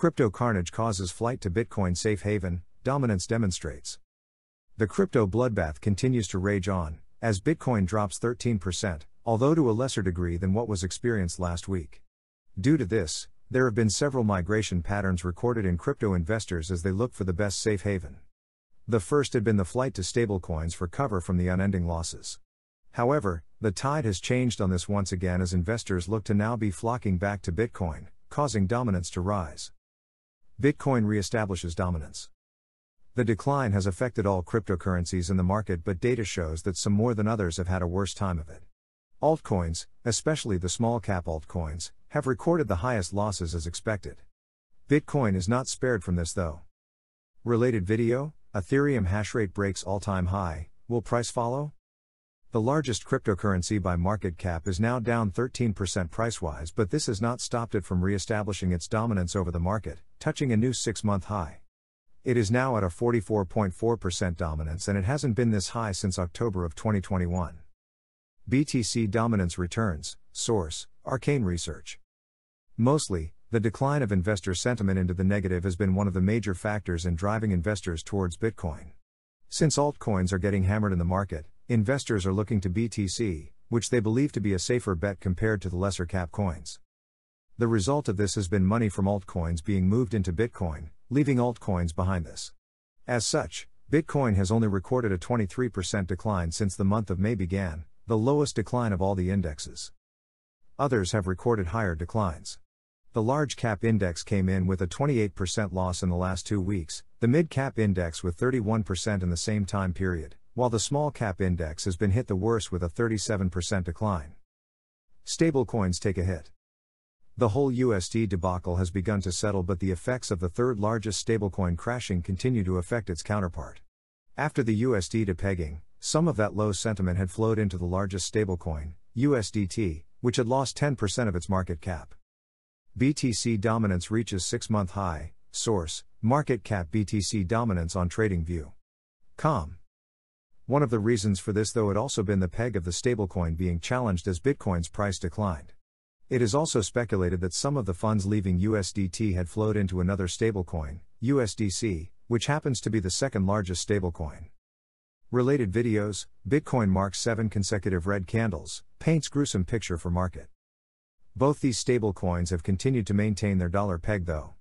Crypto carnage causes flight to Bitcoin safe haven, dominance demonstrates. The crypto bloodbath continues to rage on, as Bitcoin drops 13%, although to a lesser degree than what was experienced last week. Due to this, there have been several migration patterns recorded in crypto investors as they look for the best safe haven. The first had been the flight to stablecoins for cover from the unending losses. However, the tide has changed on this once again as investors look to now be flocking back to Bitcoin, causing dominance to rise. Bitcoin reestablishes dominance. The decline has affected all cryptocurrencies in the market, but data shows that some more than others have had a worse time of it. Altcoins, especially the small-cap altcoins, have recorded the highest losses as expected. Bitcoin is not spared from this though. Related video, Ethereum hashrate breaks all-time high, will price follow? The largest cryptocurrency by market cap is now down 13% price-wise, but this has not stopped it from re-establishing its dominance over the market, touching a new 6-month high. It is now at a 44.4% dominance, and it hasn't been this high since October of 2021. BTC dominance returns, source, Arcane Research. Mostly, the decline of investor sentiment into the negative has been one of the major factors in driving investors towards Bitcoin. Since altcoins are getting hammered in the market, investors are looking to BTC, which they believe to be a safer bet compared to the lesser cap coins. The result of this has been money from altcoins being moved into Bitcoin, leaving altcoins behind this. As such, Bitcoin has only recorded a 23% decline since the month of May began, the lowest decline of all the indexes. Others have recorded higher declines. The large cap index came in with a 28% loss in the last 2 weeks, the mid cap index with 31% in the same time period, while the small cap index has been hit the worst with a 37% decline. Stablecoins take a hit. The whole USD debacle has begun to settle, but the effects of the third largest stablecoin crashing continue to affect its counterpart. After the USD depegging, some of that low sentiment had flowed into the largest stablecoin, USDT, which had lost 10% of its market cap. BTC dominance reaches 6-month high, source, market cap BTC dominance on TradingView.com. One of the reasons for this though had also been the peg of the stablecoin being challenged as Bitcoin's price declined. It is also speculated that some of the funds leaving USDT had flowed into another stablecoin, USDC, which happens to be the second largest stablecoin. Related videos, Bitcoin marks 7 consecutive red candles, paints gruesome picture for market. Both these stablecoins have continued to maintain their dollar peg though.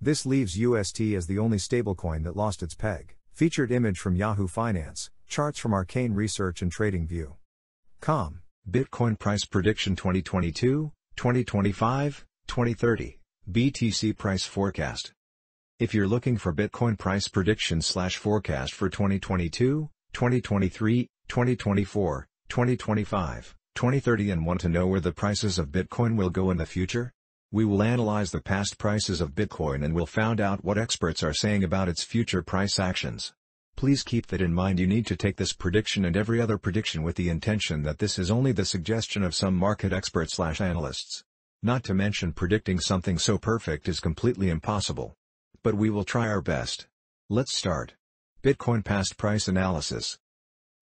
This leaves UST as the only stablecoin that lost its peg. Featured image from Yahoo Finance, charts from Arcane Research and TradingView.com. Bitcoin price prediction 2022. 2025, 2030, BTC price forecast. If you're looking for Bitcoin price prediction/forecast for 2022, 2023, 2024, 2025, 2030 and want to know where the prices of Bitcoin will go in the future? We will analyze the past prices of Bitcoin and we'll find out what experts are saying about its future price actions. Please keep that in mind. You need to take this prediction and every other prediction with the intention that this is only the suggestion of some market experts/analysts. Not to mention predicting something so perfect is completely impossible. But we will try our best. Let's start. Bitcoin past price analysis.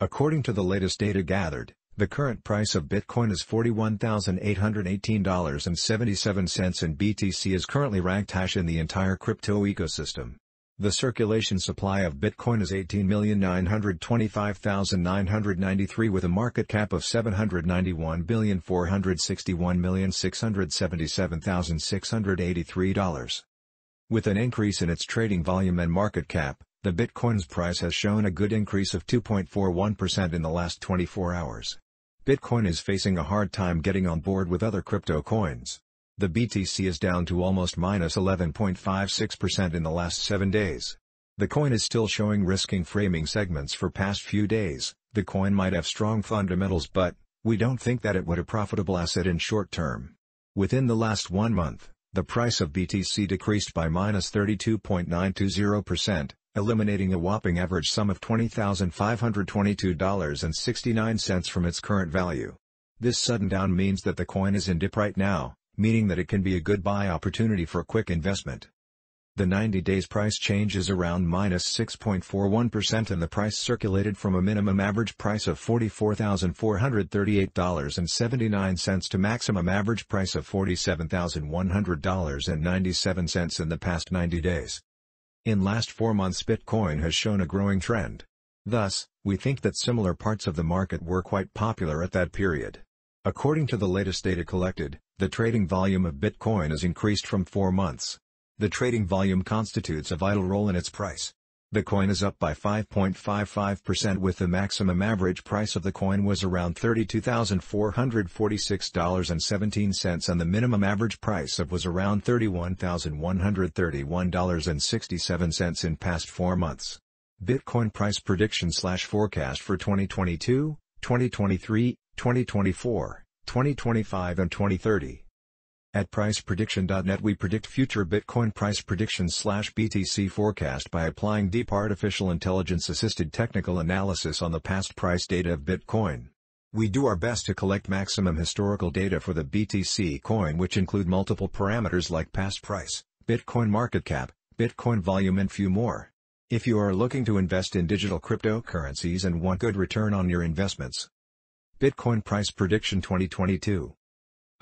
According to the latest data gathered, the current price of Bitcoin is $41,818.77 and BTC is currently ranked hash in the entire crypto ecosystem. The circulation supply of Bitcoin is 18,925,993 with a market cap of $791,461,677,683. With an increase in its trading volume and market cap, the Bitcoin's price has shown a good increase of 2.41% in the last 24 hours. Bitcoin is facing a hard time getting on board with other crypto coins. The BTC is down to almost -11.56% in the last 7 days. The coin is still showing risking framing segments for past few days. The coin might have strong fundamentals, but we don't think that it would a profitable asset in short term. Within the last 1 month, the price of BTC decreased by -32.920%, eliminating a whopping average sum of $20,522.69 from its current value. This sudden down means that the coin is in dip right now, meaning that it can be a good buy opportunity for quick investment. The 90 days price change is around -6.41% and the price circulated from a minimum average price of $44,438.79 to maximum average price of $47,100.97 in the past 90 days. In last 4 months, Bitcoin has shown a growing trend. Thus, we think that similar parts of the market were quite popular at that period. According to the latest data collected, the trading volume of Bitcoin has increased from 4 months. The trading volume constitutes a vital role in its price. The coin is up by 5.55%, with the maximum average price of the coin was around $32,446.17 and the minimum average price of was around $31,131.67 in past 4 months. Bitcoin price prediction/forecast for 2022, 2023, 2024, 2025 and 2030. At PricePrediction.net we predict future Bitcoin price predictions/BTC forecast by applying deep artificial intelligence-assisted technical analysis on the past price data of Bitcoin. We do our best to collect maximum historical data for the BTC coin, which include multiple parameters like past price, Bitcoin market cap, Bitcoin volume and few more. If you are looking to invest in digital cryptocurrencies and want good return on your investments. Bitcoin price prediction 2022.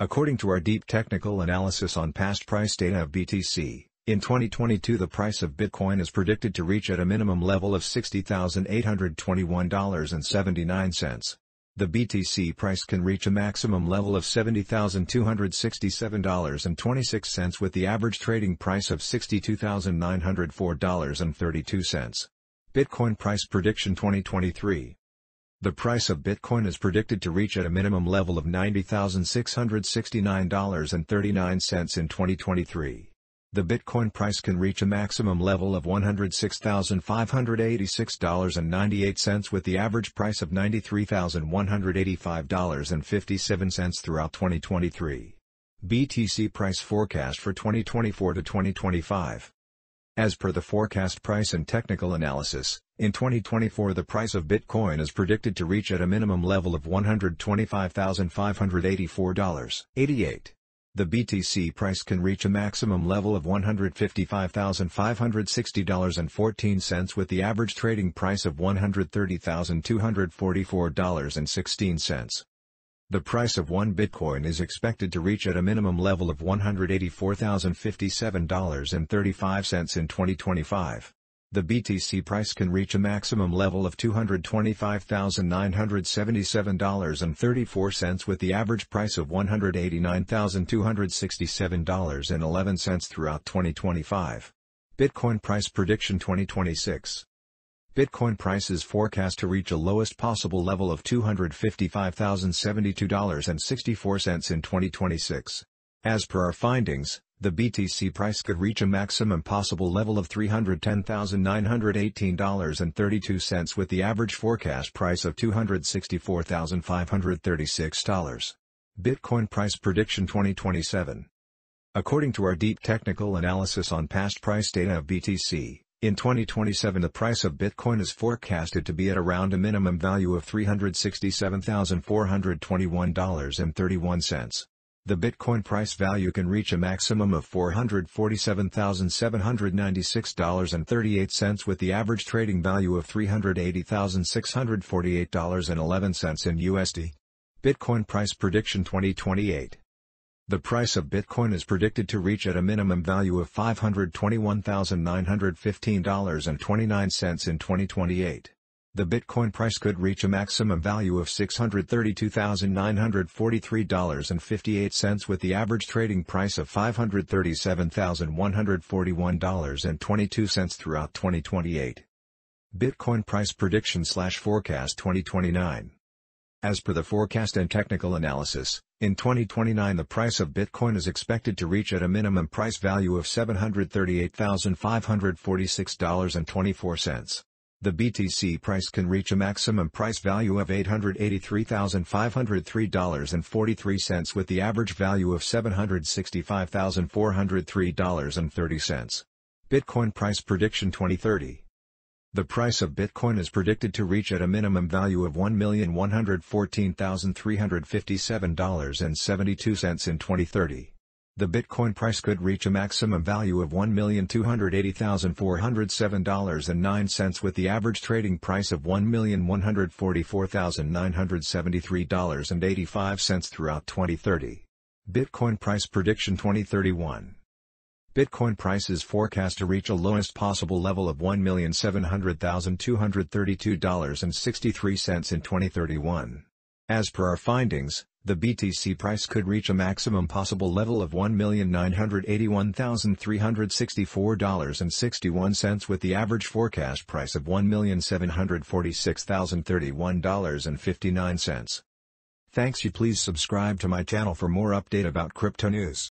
According to our deep technical analysis on past price data of BTC, in 2022 the price of Bitcoin is predicted to reach at a minimum level of $60,821.79. The BTC price can reach a maximum level of $70,267.26 with the average trading price of $62,904.32. Bitcoin price prediction 2023. The price of Bitcoin is predicted to reach at a minimum level of $90,669.39 in 2023. The Bitcoin price can reach a maximum level of $106,586.98 with the average price of $93,185.57 throughout 2023. BTC price forecast for 2024 to 2025. As per the forecast price and technical analysis, in 2024 the price of Bitcoin is predicted to reach at a minimum level of $125,584.88. The BTC price can reach a maximum level of $155,560.14 with the average trading price of $130,244.16. The price of 1 Bitcoin is expected to reach at a minimum level of $184,057.35 in 2025. The BTC price can reach a maximum level of $225,977.34 with the average price of $189,267.11 throughout 2025. Bitcoin price prediction 2026. Bitcoin price is forecast to reach a lowest possible level of $255,072.64 in 2026. As per our findings, the BTC price could reach a maximum possible level of $310,918.32 with the average forecast price of $264,536. Bitcoin price prediction 2027. According to our deep technical analysis on past price data of BTC, in 2027 the price of Bitcoin is forecasted to be at around a minimum value of $367,421.31. The Bitcoin price value can reach a maximum of $447,796.38 with the average trading value of $380,648.11 in USD. Bitcoin price prediction 2028. The price of Bitcoin is predicted to reach at a minimum value of $521,915.29 in 2028. The Bitcoin price could reach a maximum value of $632,943.58 with the average trading price of $537,141.22 throughout 2028. Bitcoin price prediction/forecast 2029. As per the forecast and technical analysis, in 2029 the price of Bitcoin is expected to reach at a minimum price value of $738,546.24. The BTC price can reach a maximum price value of $883,503.43 with the average value of $765,403.30. Bitcoin price prediction 2030. The price of Bitcoin is predicted to reach at a minimum value of $1,114,357.72 in 2030. the Bitcoin price could reach a maximum value of $1,280,407.09 with the average trading price of $1,144,973.85 throughout 2030. Bitcoin Price Prediction 2031. Bitcoin price is forecast to reach a lowest possible level of $1,700,232.63 in 2031. As per our findings, the BTC price could reach a maximum possible level of $1,981,364.61 with the average forecast price of $1,746,031.59. Thanks. You please subscribe to my channel for more update about crypto news.